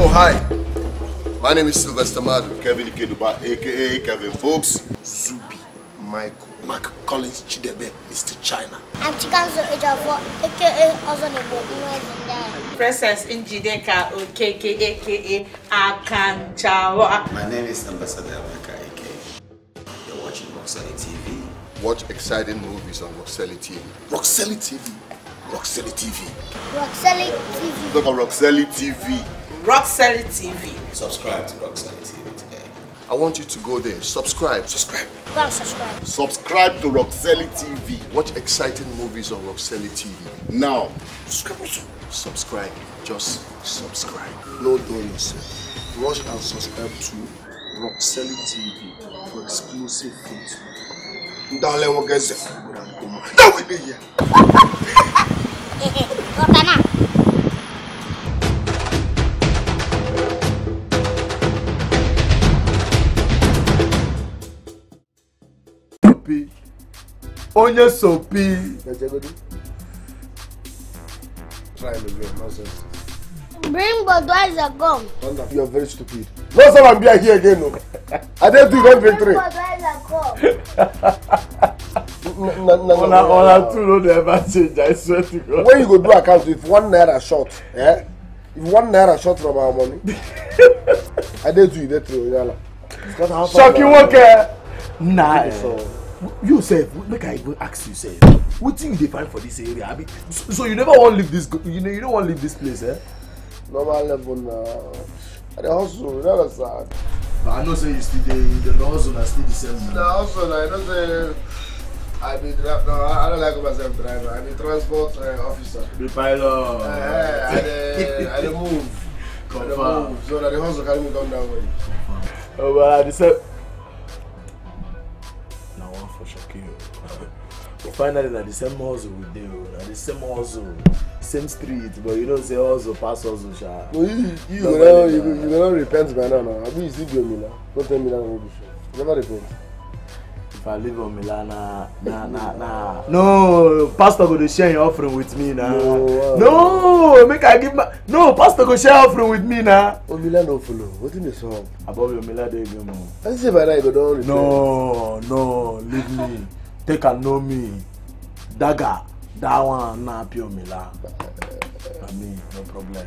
Oh, hi. My name is Sylvester Madu, Kevin Keduba, a.k.a. Kevin Fox, Zubi, Michael, Mark Collins, Chidebe, Mr. China. I'm Chikanzo, a.k.a. Ozonigbo. Princess in Jideka, a.k.a. Akan Chawa. My name is Ambassador Maka, a.k.a. You're watching Rockcelly TV. Watch exciting movies on Rockcelly TV. Rockcelly TV? Rockcelly TV. Rockcelly TV. Look at Rockcelly TV. Rockcelly TV. Subscribe to Rockcelly TV today. I want you to go there. Subscribe. Go subscribe. Subscribe to Rockcelly TV. Watch exciting movies on Rockcelly TV. Now, subscribe. Just subscribe. Load on yourself. Rush and subscribe to Rockcelly TV for exclusive food. Darling, we'll get there. Now we'll be here. Soapi, onye Soapi. Try it again, nonsense. Bring Budweiser gum. You are very stupid. No, sir, I'm here again. No. I didn't do that victory. Bring Budweiser gum. No, never change, I swear to God. When you go do accounts with 1 naira short, eh? If 1 naira short from our money, I did do that through Yala. Shoki worker! Nah. You say, make I even ask you, say, what do you define for this area? I mean, so you never want to leave this, you don't want to leave this place, eh? Normal level now. I don't hustle, that's sad. But I know, say, you still the hustle and still the same. The hustle, I don't say. I be driver. No, I don't like myself driver. I be transport officer. Be pilot. I dey move. Confirm. So that the hustle carry me down that way. Oh, but I said. Now one for Shoki. Finally, na the same hustle we do. Na the same hustle, same street. But you don't say hustle pass hustle, sha. No, you don't repent by now. No, I be still be Mila. Don't tell me that rubbish. Never repent. If I live on Milana, nah. No, Pastor go to share your offering with me now. No, make I give my. No, Pastor go share offering with me now. Oh, Milano follow. What in the song? Above your Milano, you know. I say by that, don't. No, leave me. Take and know me. Daga, that one, na pure Mila. I mean, no problem.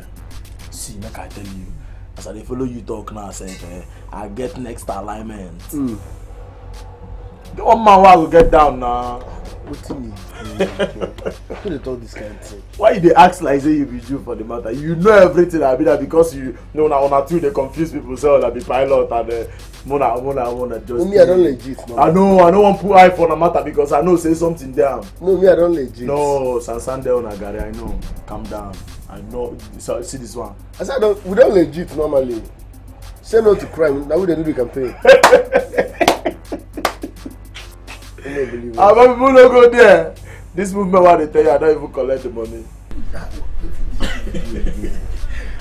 See, make I tell you. As I follow you talk now, say, I get next alignment. Mm. One man will get down now. What do you mean? Who they talk this kind of thing? Why they ask like say you be Jew for the matter? You know everything. I be that because you know now on a two they confuse people. So that be pilot and Mona just. No, me I don't legit. No. I know one put eye for the matter because I know say something down. No, me I don't legit. No, Sansan there on Agari. I know. Calm down. I know. So, see this one. I said we don't legit normally. Say no to crime. Now we don't do the campaign. I don't even go there. This movement, what they tell you, I don't even collect the money.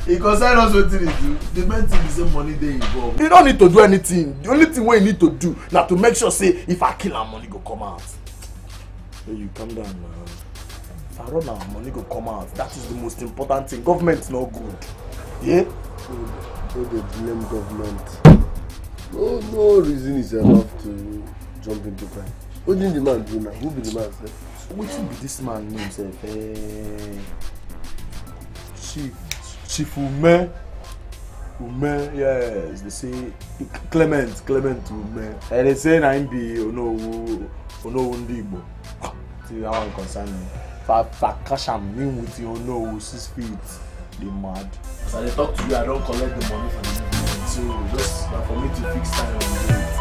It concerns us what they do. The main thing is the money they involve. You don't need to do anything. The only thing we need to do now to make sure, say, if I kill our money, go come out. So you calm down now. If I run our money, go come out. That is the most important thing. Government's not good. Yeah? So they blame government. No reason is enough to jump into crime. What did the man do now? Who be the man? What should be this man himself? Chief Umeh. Umeh, yes. They say Clement Umeh. And they say I'm be no Wundibo. See that one concern me. For cash I'm in with you no 6 feet. They mad. As I talk to you, I don't collect the money for the movement. So just for me to fix time on it.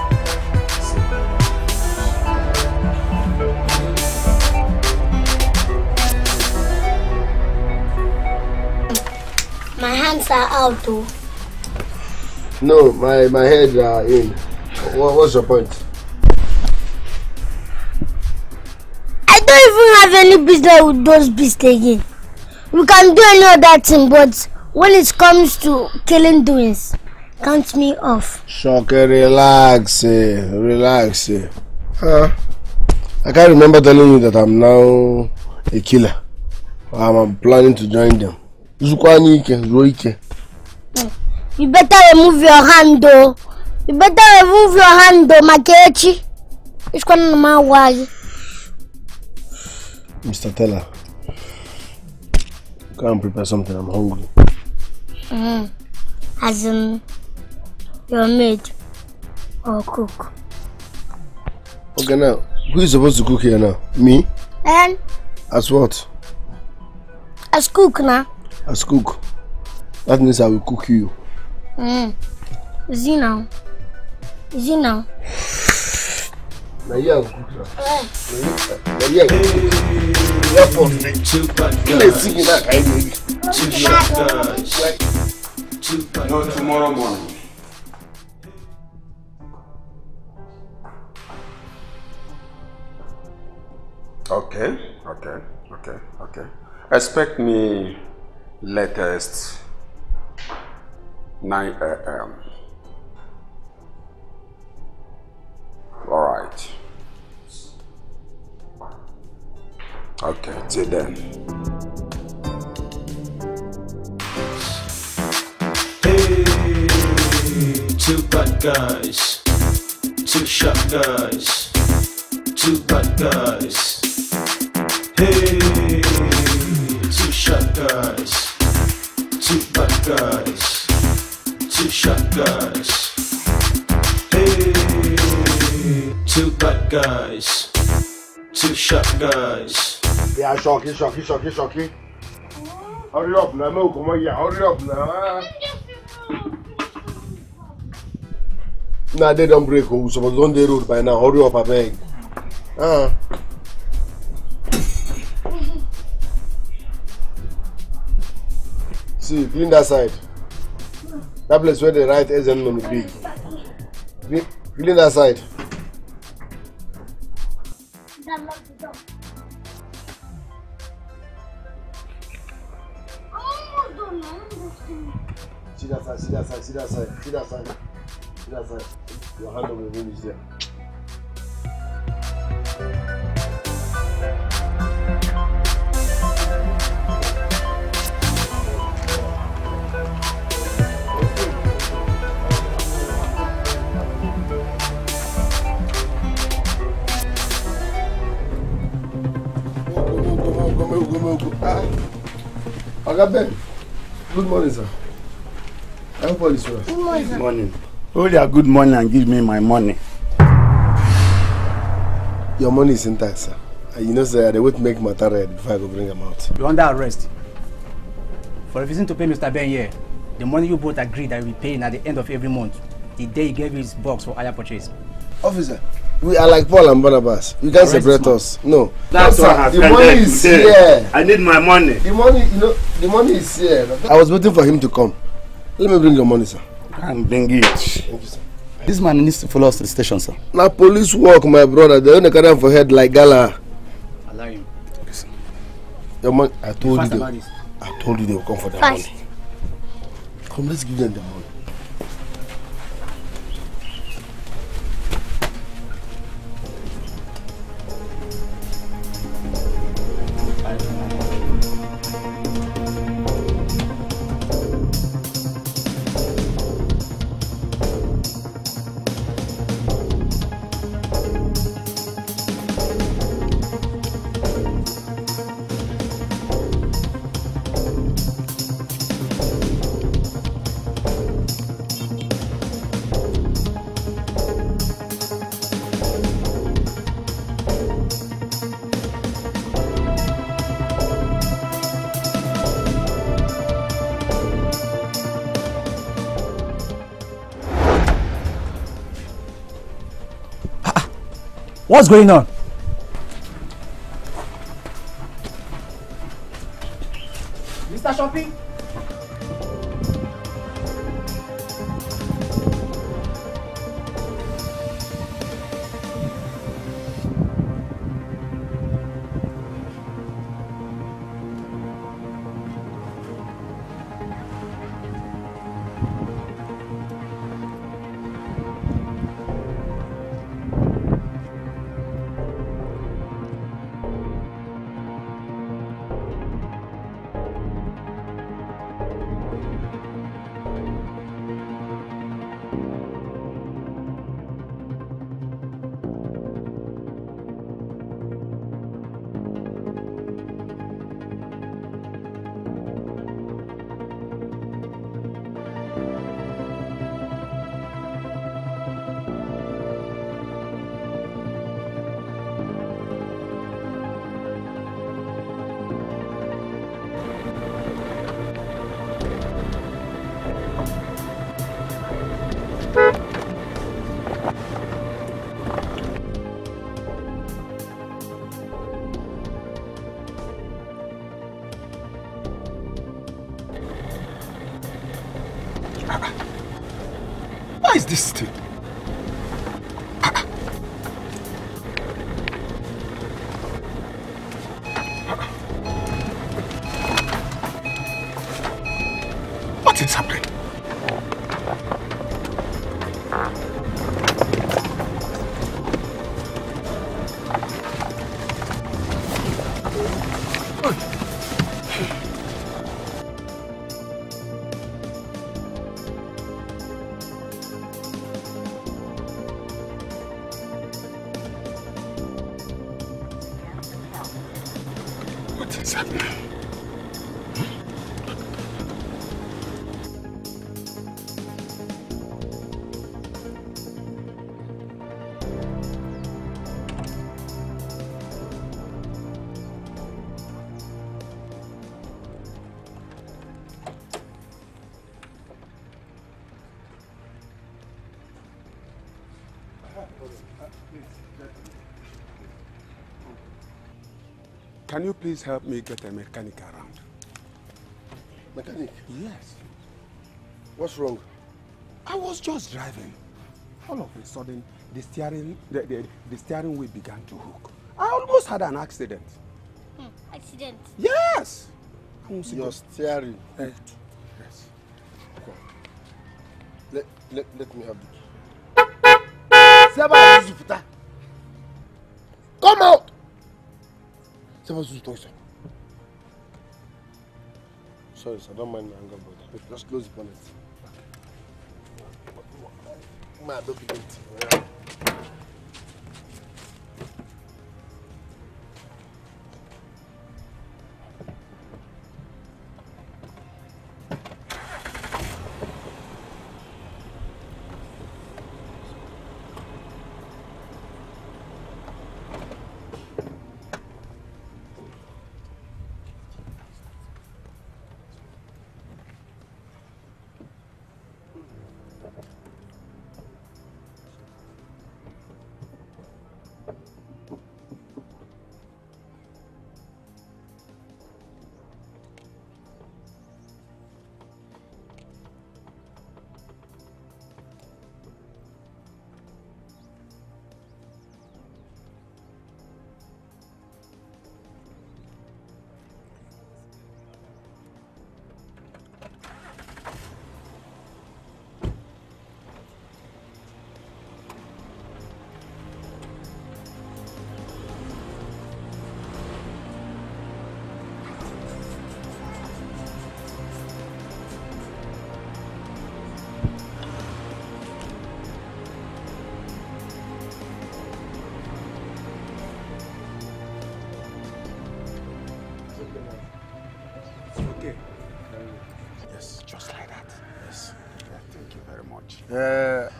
My hands are out too. No, my head are in. What's your point? I don't even have any business with those beasts again. We can do any other thing, but when it comes to killing doings, count me off. Shoki, relax. Huh? I can't remember telling you that I'm now a killer. I'm planning to join them. Zukwani ke, Roike. You better remove your hand, though. You better remove your hand, though, Makechi. It's going to my way. Mr. Teller, go and prepare something. I'm hungry. As in, your maid or cook. Okay, now, who is supposed to cook here now? Me? And? As what? As cook now. As cook. That means I will cook you. Is he now? Is he now? No, tomorrow morning. Okay. Expect me latest 9 AM. All right. Okay, till then. Hey, two bad guys, two sharp guys, two bad guys. Hey, two sharp guys, two bad guys, two sharp guys. Hey, two bad guys, two sharp guys. Yeah, Shoki. Hurry up now, Mo, come on, yeah, hurry up now. Nah, they don't break, who's supposed to on the road by now, hurry up, I beg. See, clean that side. That place where the right isn't going to be. Clean that side. See that side. Your hand on the room is there. Go. Good morning, sir. Good morning. Hold your good money and give me my money. Your money is intact, sir. And you know, sir, they would make matter red before I go bring them out. You're under arrest for refusing to pay Mr. Ben here. The money you both agreed that we pay at the end of every month, the day he gave you his box for hire purchase. Officer, we are like Paul and Barnabas. You can't separate us. No. That's what happened. The money is here. I need my money. The money is here. I was waiting for him to come. Let me bring your money, sir. And bring it. Thank you, sir. This man needs to follow us to the station, sir. Now, police work, my brother. They only carry for head like gala. Allow him. Okay, sir. Your man, I told you they will come for their money. Come, let's give them the money. What's going on? Mr. Shopi? Why is this thing? What is happening? Can you please help me get a mechanic around? Mechanic? Yes. What's wrong? I was just driving. All of a sudden, the steering wheel began to hook. I almost had an accident. Accident? Yes. Your steering? Yes. Okay. Let me have this. Come out! Sorry, sir, don't mind my anger, brother. Just close the bonnet. My document.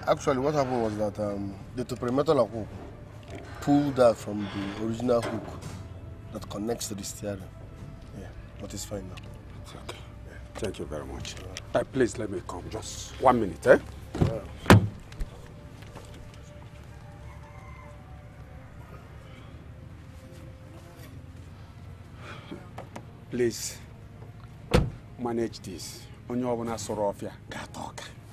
Actually, what happened was that the perimeter hook pulled out from the original hook that connects to the steering. Yeah, but it's fine now. It's okay. Yeah. Thank you very much. Please let me come. Just 1 minute, eh? Please manage this. On your own, Sorofia.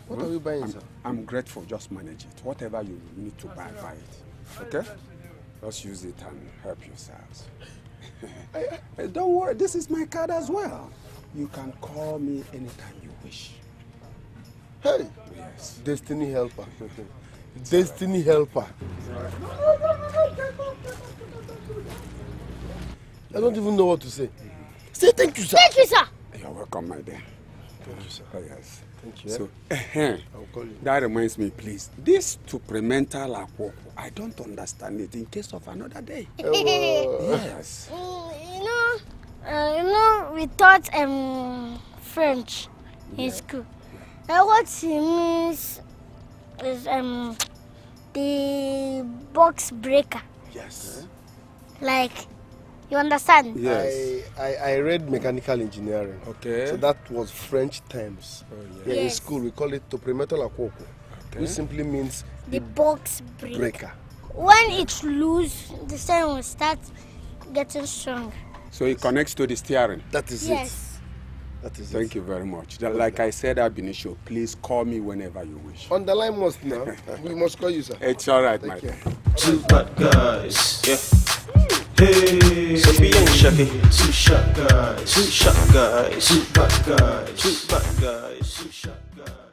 What are you buying, sir? I'm grateful. Just manage it. Whatever you need to buy, buy it. Okay? Just use it and help yourselves. Don't worry. This is my card as well. You can call me anytime you wish. Hey! Yes. Destiny Helper. Destiny Helper. I don't even know what to say. Say thank you, sir. Thank you, sir. You're welcome, my dear. Thank you, sir. Oh, yes. Thank you. So, I'll call you. That reminds me, please. This supplemental akwoko, I don't understand it. In case of another day. Yes. You know, we taught French in school. Now, what it means is the box breaker. Yes. Like. You understand? Yes. I read mechanical engineering. Okay. So that was French terms. Oh, yes. Yes. In school, we call it toprimetal akwoko. Okay. Which simply means the box breaker. When it's loose, the steering will start getting stronger. So it connects to the steering? That is it. Yes. That is Thank you very much. Like I said, Abinisho, please call me whenever you wish. On the line must now. We must call you, sir. It's all right, Mike. Two bad guys. Yeah. Hey. So be young, Shoki. Two shot guys. Two shot guys. Two bad guys. Two bad guys. Two shot guys.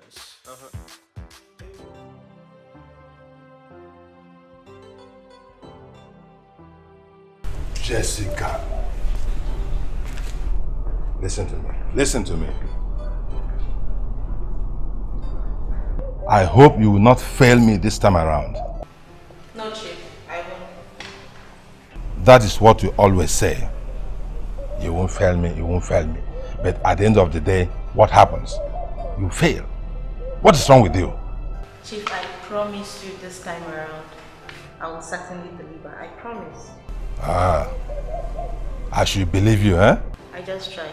Jessica. Listen to me. Listen to me. I hope you will not fail me this time around. No, Chief. I won't. That is what you always say. You won't fail me, you won't fail me. But at the end of the day, what happens? You fail. What is wrong with you? Chief, I promise you this time around, I will certainly deliver. I promise. Ah. I should believe you, eh? I just tried.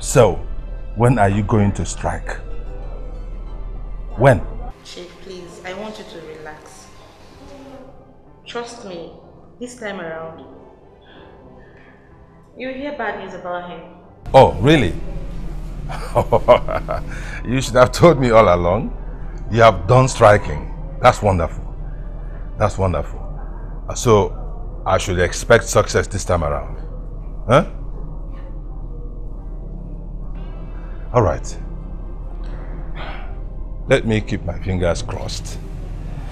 So, when are you going to strike? When? Chief, please, I want you to relax. Trust me, this time around, you hear bad news about him. Oh, really? You should have told me all along. You have done striking. That's wonderful. That's wonderful. So, I should expect success this time around. Huh? All right. Let me keep my fingers crossed.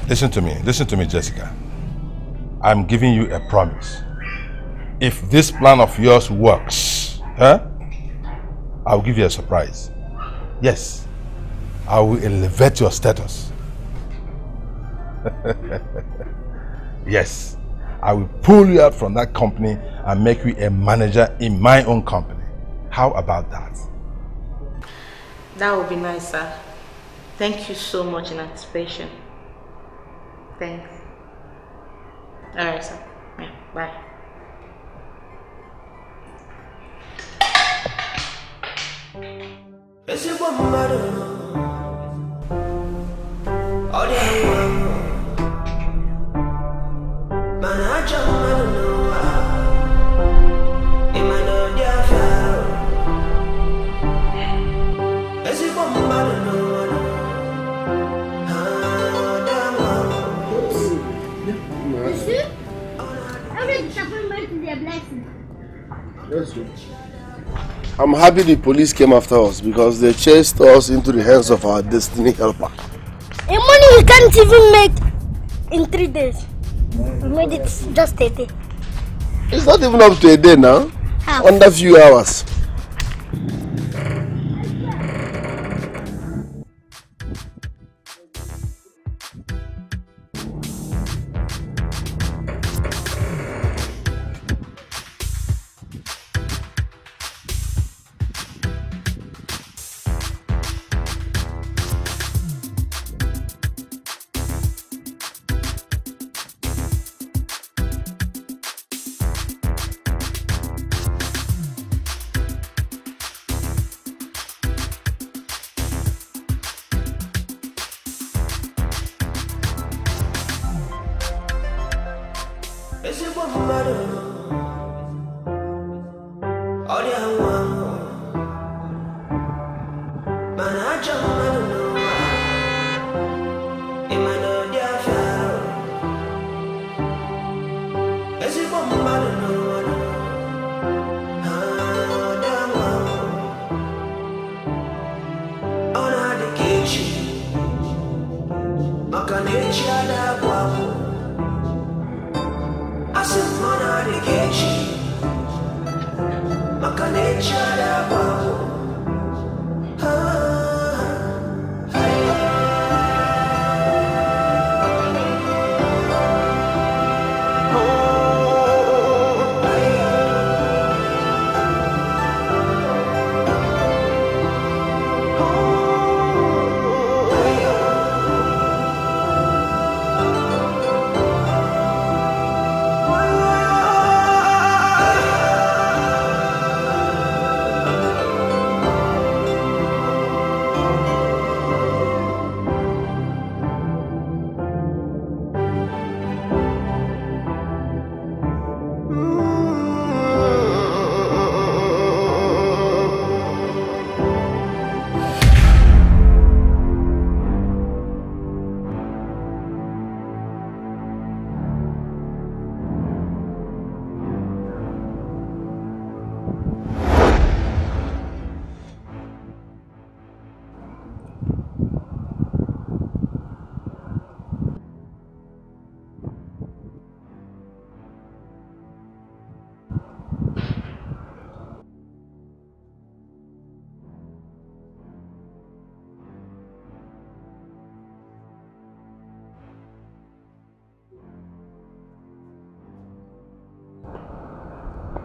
Listen to me, Jessica. I'm giving you a promise. If this plan of yours works, huh? I'll give you a surprise. Yes, I will elevate your status. Yes, I will pull you out from that company and make you a manager in my own company. How about that? That would be nice, sir. Thank you so much in anticipation. Thanks. All right, sir. Yeah, bye. I'm happy the police came after us because they chased us into the hands of our Destiny Helper. A money we can't even make in 3 days. We made it just a day. It's not even up to a day now. How? Under few hours.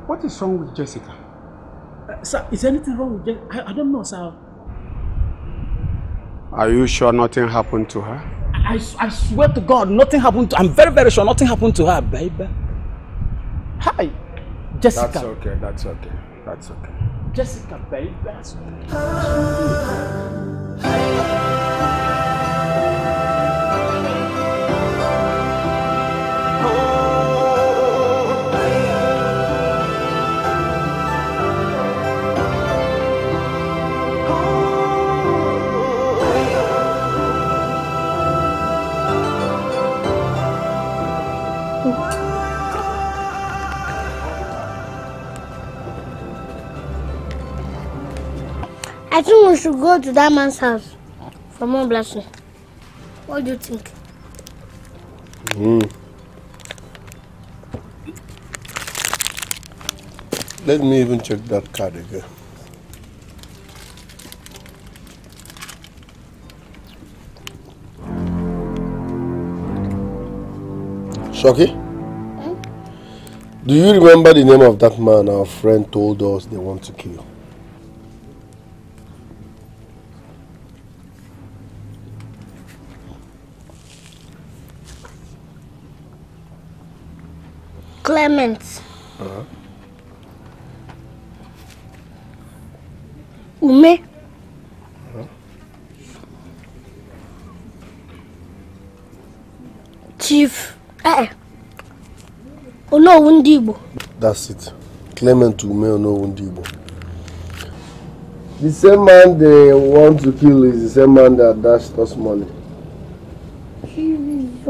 What is wrong with Jessica? Sir, is anything wrong with Jessica? I don't know, sir. Are you sure nothing happened to her? I swear to God, nothing happened to her. I'm very, very sure nothing happened to her, baby. Hi, Jessica. That's okay, that's okay, that's okay. Jessica, baby. That's okay. I think we should go to that man's house for more blessing. What do you think? Let me even check that card again. Shoki? Do you remember the name of that man our friend told us they want to kill? Clement. Umeh. Chief. Oh no, Wundibo. That's it. Clement Umeh, no Wundibo. The same man they want to kill is the same man that dashed us money. Jesus.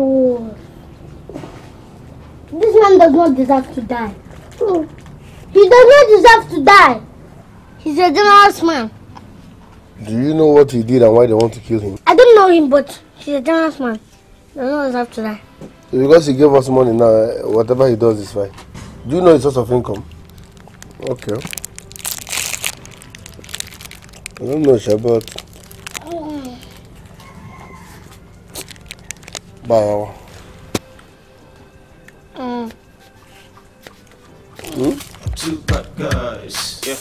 This man does not deserve to die. He does not deserve to die. He's a generous man. Do you know what he did and why they want to kill him? I don't know him, but he's a generous man. He does not deserve to die. Because he gave us money now, whatever he does is fine. Do you know his source of income? Okay. I don't know, Shabbat. Wow. Two bad guys, yeah.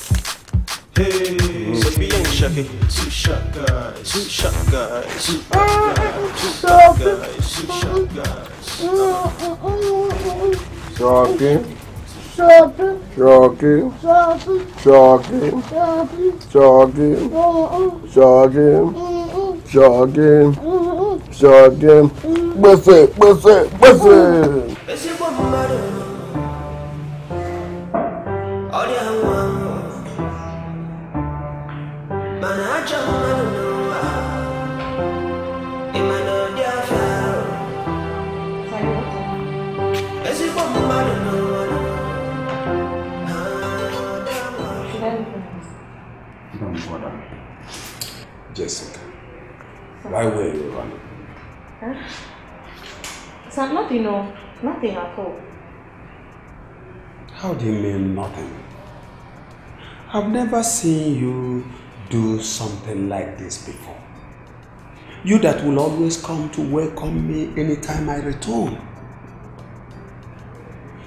Hey, Soapi and Shoki. Two shot guys, two shot guys, two bad guys, two shot guys, two shot guys. Shoki, Shoki, Shoki, Shoki, Shoki, Shoki, Shoki. What's it? What's it? What's it? Jessica, why were you running? Huh? Sir, nothing, no. Nothing at all. How do you mean nothing? I've never seen you do something like this before. You that will always come to welcome me anytime I return.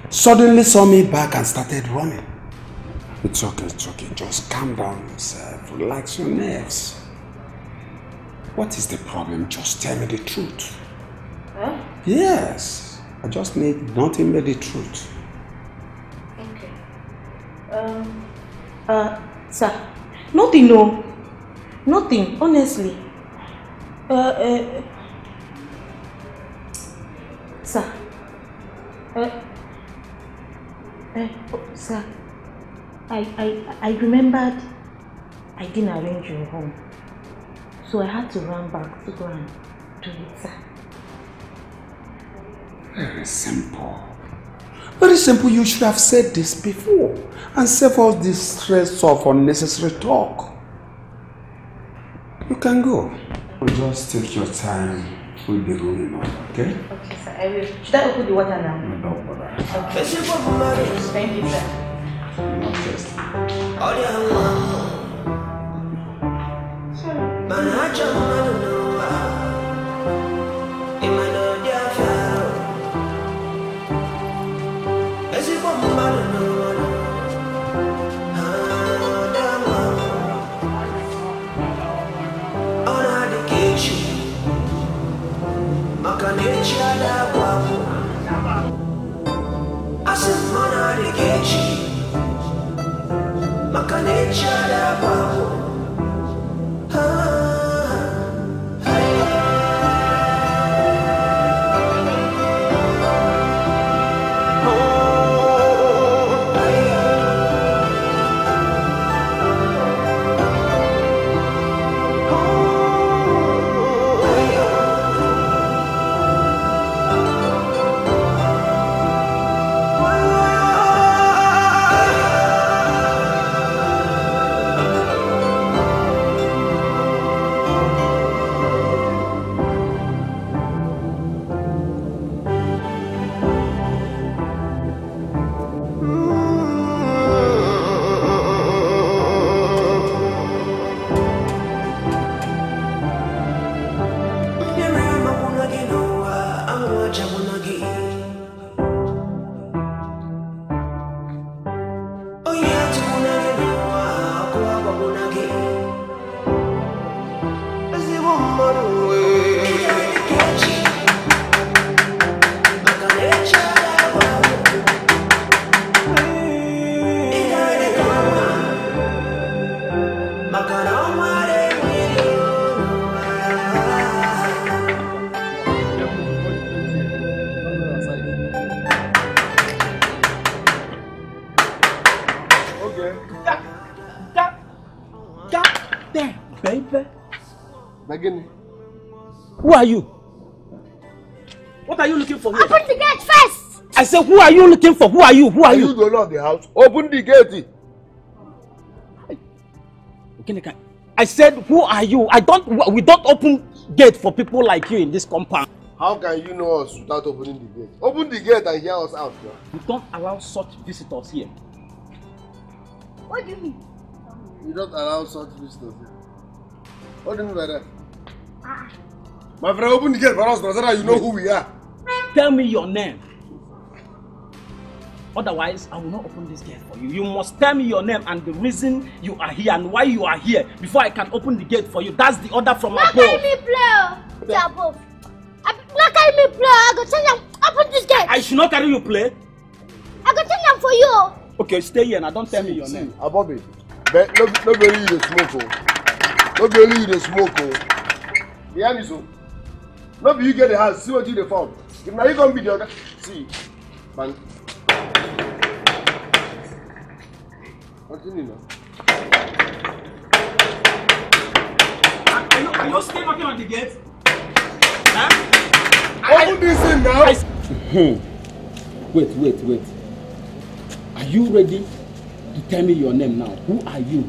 Suddenly saw me back and started running. It's okay, just calm down yourself, relax your nerves. What is the problem? Just tell me the truth. Huh? Yes. I just need nothing but the truth. Okay. Sir, nothing, no. Nothing, honestly. Sir. Sir. I remembered I didn't arrange your home. So I had to run back to go and do it, sir. Very simple. Very simple. You should have said this before and save all this stress of unnecessary talk. You can go. Just take your time. We'll be going on, okay? Okay, sir. I will. Should I open the water now? No, don't bother. Okay. Thank you, sir. Goddamn, baby. Begin. Who are you? What are you looking for here? Open the gate first! I said, who are you looking for? Who are you? Who are you? You don't know the house. Open the gate. I said, who are you? We don't open gate for people like you in this compound. How can you know us without opening the gate? Open the gate and hear us out. Yeah? We don't allow such visitors here. What do you mean? You don't allow such visitors here. What do you mean by that? Ah. My friend, open the gate for us, brother. You know who we are. Tell me your name. Otherwise, I will not open this gate for you. You must tell me your name and the reason you are here and why you are here before I can open the gate for you. That's the order from above. Not me, blow. The above. Not carry me play, I go tell them, open this gate. I should not carry you play. I go tell them for you. Okay, stay here and don't tell me your name. Abobi, don't believe the smoke. Don't believe the smoke. The hand is up. Not you get the house, see what you they found. If now you gonna be the other, see. Man. Continue now. Are you still knocking on the gate? Huh? Open this in now! Wait. Are you ready to tell me your name now? Who are you?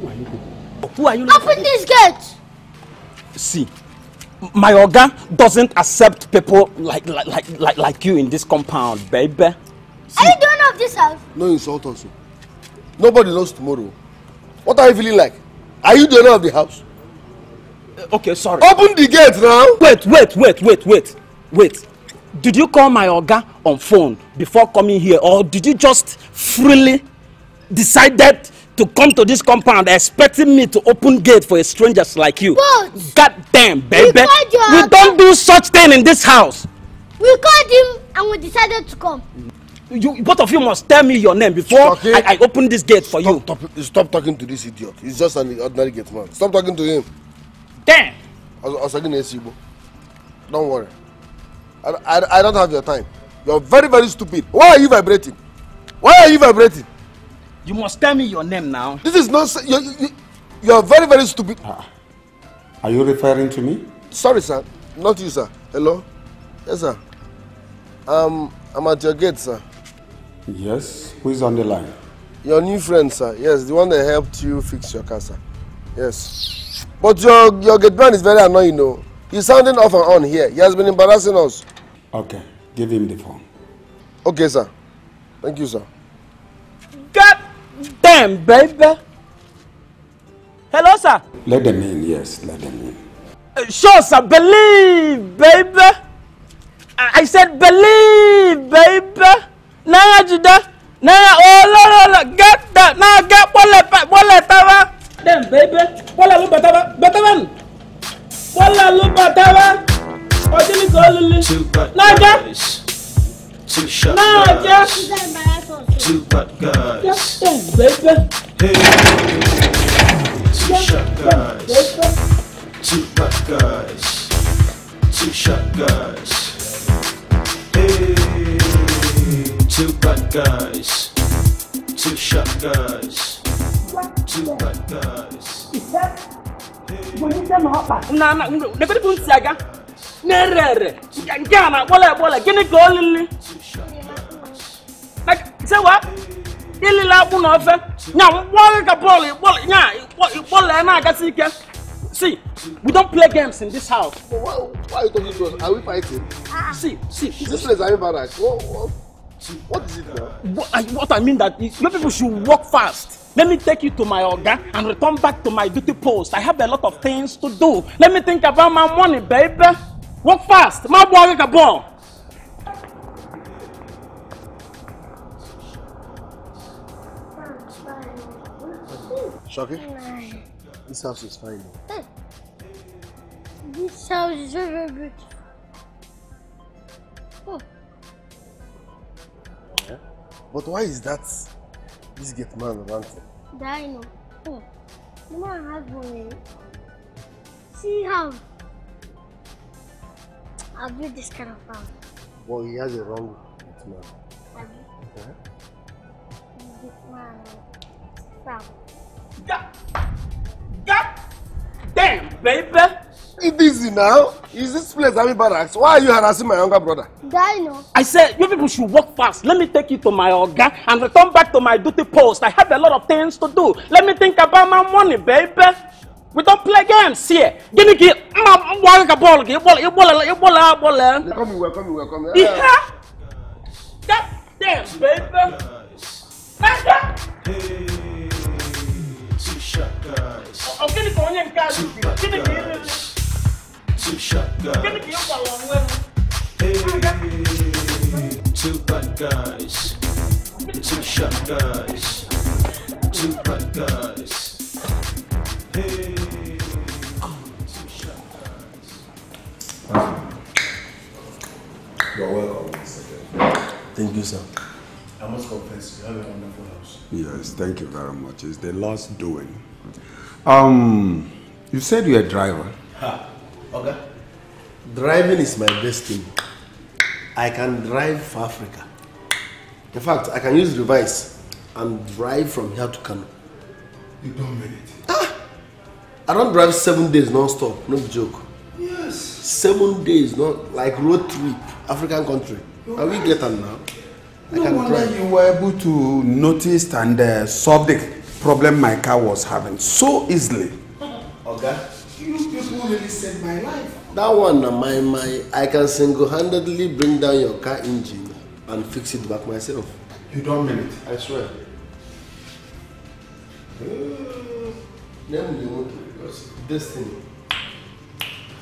Who are you? Who are you? Open this gate! See, my organ doesn't accept people like you in this compound, baby. See, are you doing of this house? No insult also. Nobody knows tomorrow. What are you feeling like? Are you the owner of the house? Okay, sorry. Open the gate now. Wait. Did you call my Oga on phone before coming here, or did you just freely decided to come to this compound expecting me to open gate for a stranger like you? But God damn, baby. We don't do such thing in this house. We called him and we decided to come. You, both of you must tell me your name before I open this gate for you. Stop talking to this idiot. He's just an ordinary gate man. Stop talking to him. Damn! Don't worry. I don't have your time. You're very, very stupid. Why are you vibrating? You must tell me your name now. This is nonsense. You're very, very stupid. Are you referring to me? Sorry, sir. Not you, sir. Hello? Yes, sir. I'm at your gate, sir. Yes? Who is on the line? Your new friend, sir. Yes, the one that helped you fix your car, sir. Yes. But your gate man is very annoying, though. He's sounding off and on here. He has been embarrassing us. Okay, give him the phone. Okay, sir. Thank you, sir. God damn, baby. Hello, sir. Let them in, yes, let them in. Sure, sir. Believe, baby. I said believe, baby. Now, Judah. Now, oh, Lord, get that. Now, get one letter. Damn, baby. Wala lubatawa. Batawa. Wala lubatawa. Ojini goluli. Naja. Two shot guys. Naja. Two bad guys. Damn, baby. Hey. Two shot guys. Two bad guys. Two shot guys. Hey. Two bad guys. Two shot guys. Two bad guys. Is that? What is that? Nah. Never do saga. Never. Gana. Wala. Gini golili. Like say what? Ili la bunofe. Nya wala kapoli. Wala nya. Wala na kasike. See, we don't play games in this house. Why are you talking to us? Are we fighting? See. This place I'm embarrassed. What is it now? What I mean that is, you people should walk fast. Let me take you to my organ and return back to my duty post. I have a lot of things to do. Let me think about my money, baby. Walk fast. My boy, a ball. Shoki, this house is fine. This house is very beautiful. Oh. Yeah. But why is that? This gate man around here. Dino. Oh, the man has one. See how I built this kind of house. Well, he has a wrong gate man. I built is my from? God damn, baby! It is now. Is this place having barracks? Why are you harassing my younger brother? Daddy, no. I said, you people should walk fast. Let me take you to my organ and return back to my duty post. I have a lot of things to do. Let me think about my money, baby. We don't play games here. Give me a ball. Welcome. Yeah. God damn, baby. Two shot guys. You're welcome, Mr. Teller. Thank you, sir. I must confess, you have a wonderful house. Yes, thank you very much. It's the last doing. You said you're a driver. Ha, okay. Driving is my best thing. I can drive for Africa. In fact, I can use device and drive from here to Kano. You don't mean it. Ah, I don't drive 7 days non-stop, no joke. Yes. 7 days, not like road trip, African country. Okay. And we get them now. No wonder you were able to notice and solve the problem my car was having so easily. Okay. You people really saved my life. That one, I can single-handedly bring down your car engine and fix it back myself. You don't mean it, I swear. Then you won't, because this thing.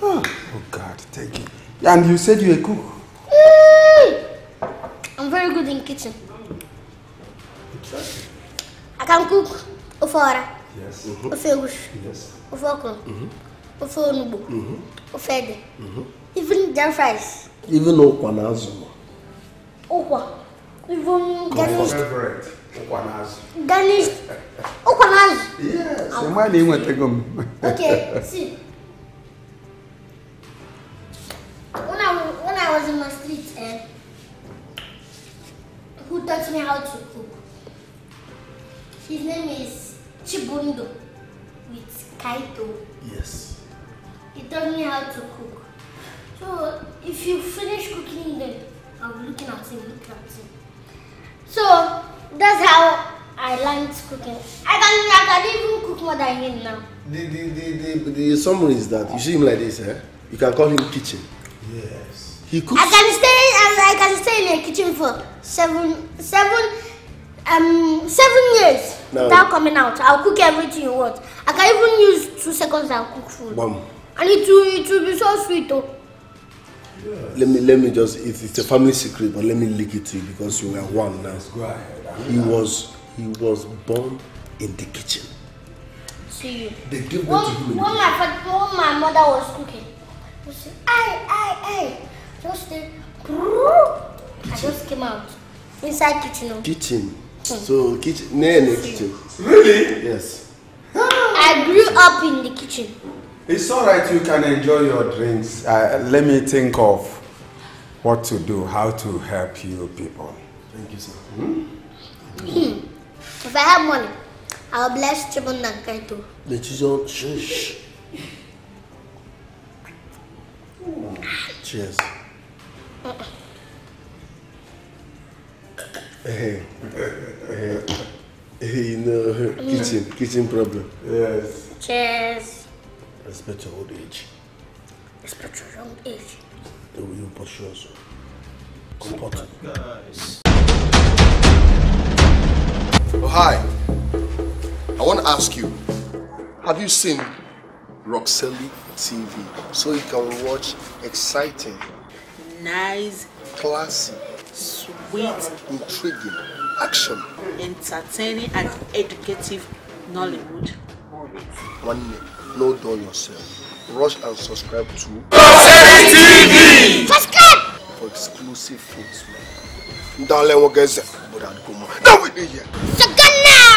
Oh God, thank you. And you said you're a cook. I'm very good in kitchen. I can cook ofora. Yes. Ofegush. Yes. Ofoko. Ofenubu. Ofede. Even jam fries. Even okwanazu. Okwa. Even garnished. Garnished. Okwanazu. Yes. I'm not even Tegum. Okay. See. When I was in my street, who taught me how to cook? His name is Chibundo with Kaito. Yes. He taught me how to cook. So if you finish cooking them, I'm looking at him. So that's how I learned cooking. I can even cook more than him now. The summary is that you see him like this, eh? You can call him kitchen. Yes. He cooks. I can stay in the kitchen for seven years without coming out. I'll cook everything you want. I can even use 2 seconds and cook food. Mom. And it will be so sweet though. Yes. Let me just, it's a family secret, but let me leak it to you because you were one now. Go ahead. He was born in the kitchen. See. They gave them to him. When my mother was cooking, she said, "Hey." I just came out inside kitchen. Kitchen. So kitchen. No kitchen. Really? Yes. I grew up in the kitchen. It's all right. You can enjoy your drinks. Let me think of what to do, how to help you people. Thank you, sir. If I have money, I'll bless Chibundo and Kaito. The children. Shh. Cheers. Kitchen problem. Yes. Cheers. Respect your old age. Respect your young age. They will you push also. Comported. Nice. Oh, hi. I want to ask you, have you seen Rockcelly TV? So you can watch exciting, nice, classy, sweet, intriguing, action, entertaining and educative Nollywood moments. One name, no dull yourself. Rush and subscribe to Rockcelly TV! Subscribe! For exclusive films, man. Don't let one get there. But I'd go more. Now we're here! So good now!